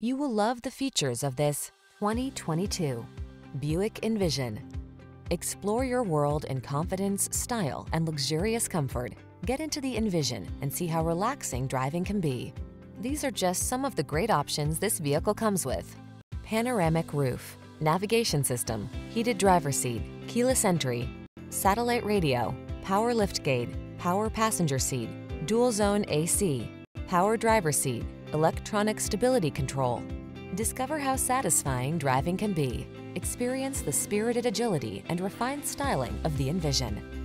You will love the features of this 2022 Buick Envision. Explore your world in confidence, style, and luxurious comfort. Get into the Envision and see how relaxing driving can be. These are just some of the great options this vehicle comes with: panoramic roof, navigation system, heated driver seat, keyless entry, satellite radio, power liftgate, power passenger seat, dual zone AC, power driver seat, electronic stability control. Discover how satisfying driving can be. Experience the spirited agility and refined styling of the Envision.